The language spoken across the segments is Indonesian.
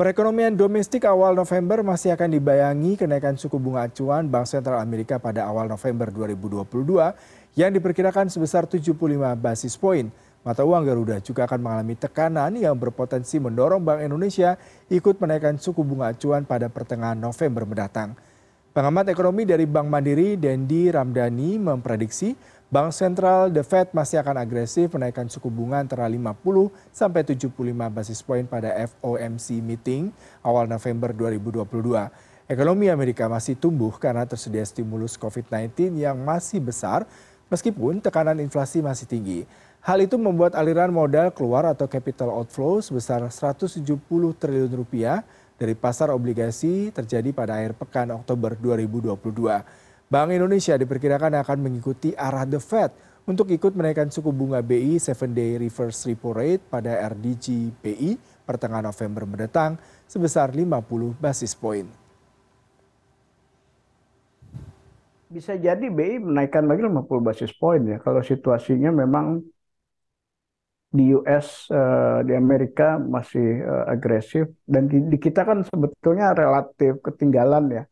Perekonomian domestik awal November masih akan dibayangi kenaikan suku bunga acuan Bank Sentral Amerika pada awal November 2022 yang diperkirakan sebesar 75 basis poin. Mata uang Garuda juga akan mengalami tekanan yang berpotensi mendorong Bank Indonesia ikut menaikkan suku bunga acuan pada pertengahan November mendatang. Pengamat ekonomi dari Bank Mandiri, Dendi Ramdhani, memprediksi Bank Sentral The Fed masih akan agresif menaikkan suku bunga antara 50 sampai 75 basis poin pada FOMC meeting awal November 2022. Ekonomi Amerika masih tumbuh karena tersedia stimulus COVID-19 yang masih besar meskipun tekanan inflasi masih tinggi. Hal itu membuat aliran modal keluar atau capital outflow sebesar 170 triliun rupiah dari pasar obligasi terjadi pada akhir pekan Oktober 2022. Bank Indonesia diperkirakan akan mengikuti arah The Fed untuk ikut menaikkan suku bunga BI 7-day reverse repo rate pada RDG BI pertengahan November mendatang sebesar 50 basis poin. Bisa jadi BI menaikkan lagi 50 basis poin ya kalau situasinya memang di US, di Amerika masih agresif, dan di kita kan sebetulnya relatif ketinggalan ya.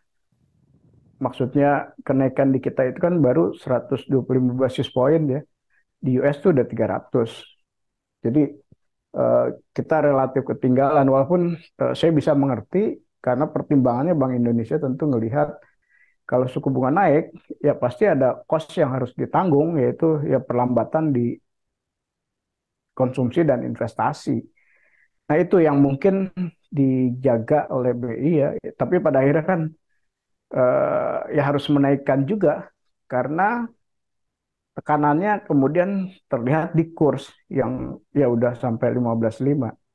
Maksudnya kenaikan di kita itu kan baru 125 basis poin ya. Di US tuh udah 300. Jadi kita relatif ketinggalan, walaupun saya bisa mengerti karena pertimbangannya Bank Indonesia tentu ngelihat kalau suku bunga naik ya pasti ada cost yang harus ditanggung, yaitu ya perlambatan di konsumsi dan investasi. Nah, itu yang mungkin dijaga oleh BI ya, tapi pada akhirnya kan ya harus menaikkan juga karena tekanannya kemudian terlihat di kurs yang ya udah sampai 15.5.